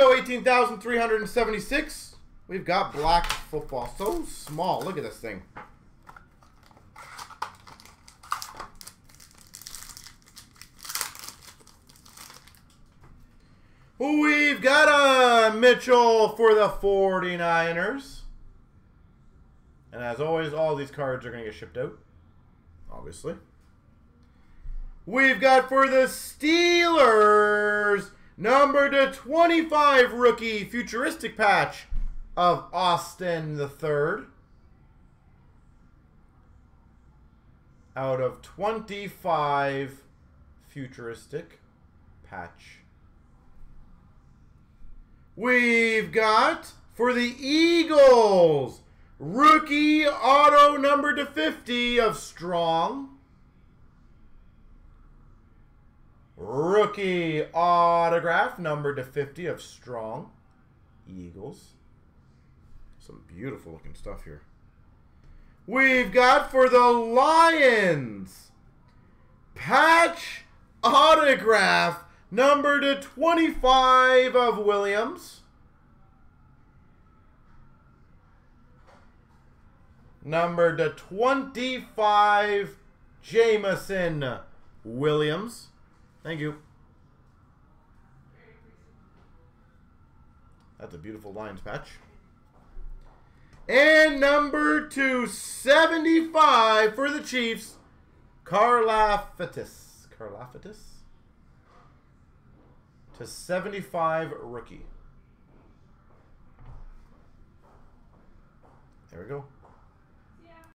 Go 18,376. We've got black football. So small. Look at this thing. We've got a Mitchell for the 49ers. And as always, all these cards are going to get shipped out. Obviously. We've got for the Steelers, number /25 rookie futuristic patch of Austin III. Out of 25 futuristic patch. We've got, for the Eagles, rookie auto number /50 of Strong. Rookie autograph number /50 of Strong. Eagles. Some beautiful looking stuff here. We've got, for the Lions, patch autograph number /25 of Williams. Number /25, Jameson Williams. Thank you. That's a beautiful Lions patch. And number /275 for the Chiefs, Karlaftis. Karlaftis? /75 rookie. There we go.